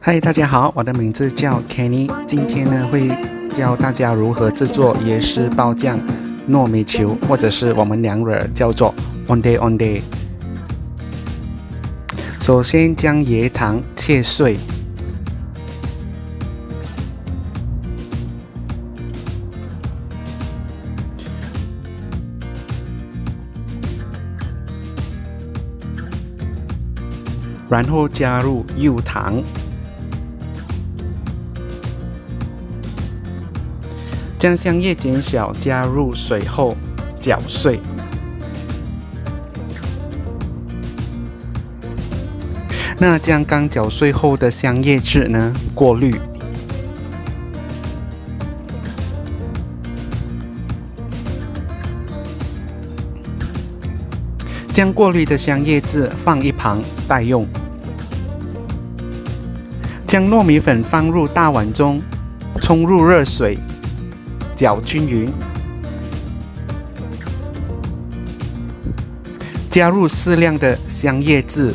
嗨，大家好，我的名字叫 Kenny， 今天呢会教大家如何制作椰丝包酱、糯米球，或者是我们娘惹叫做 onde。首先将椰糖切碎，然后加入柚糖。 将香叶剪小，加入水后搅碎，那将刚搅碎后的香叶汁呢过滤，将过滤的香叶汁放一旁待用，将糯米粉放入大碗中，冲入热水。 搅均匀，加入适量的香叶汁，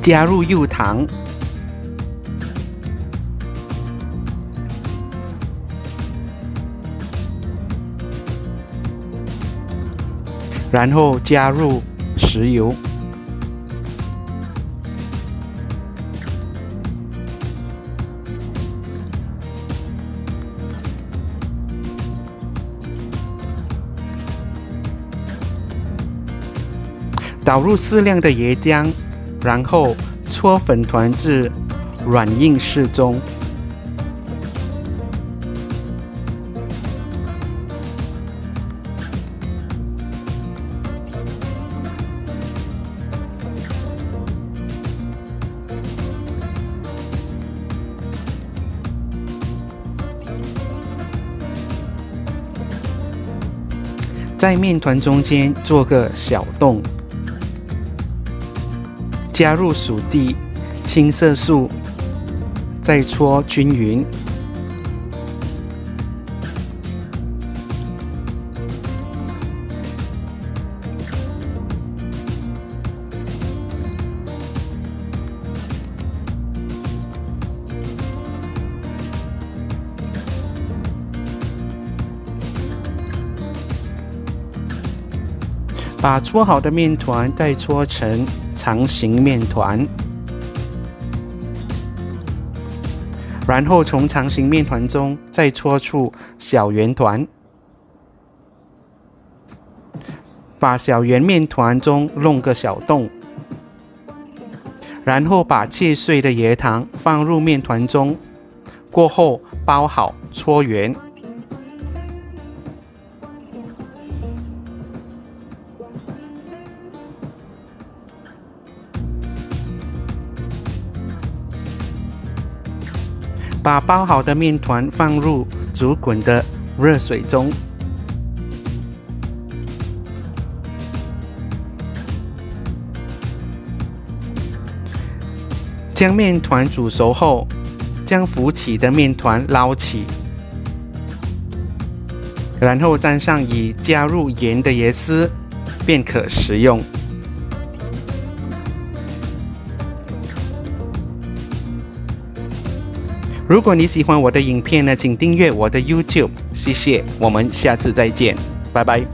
加入柚糖，然后加入食油。 倒入适量的椰浆，然后搓粉团至软硬适中。在面团中间做个小洞。 加入熟地、青色素，再搓均匀。把搓好的面团再搓成 长形面团，然后从长形面团中再搓出小圆团，把小圆面团中弄个小洞，然后把切碎的椰糖放入面团中，过后包好搓圆。 把包好的面团放入煮滚的热水中，将面团煮熟后，将浮起的面团捞起，然后沾上已加入盐的椰丝，便可食用。 如果你喜欢我的影片呢，请订阅我的 YouTube， 谢谢，我们下次再见，拜拜。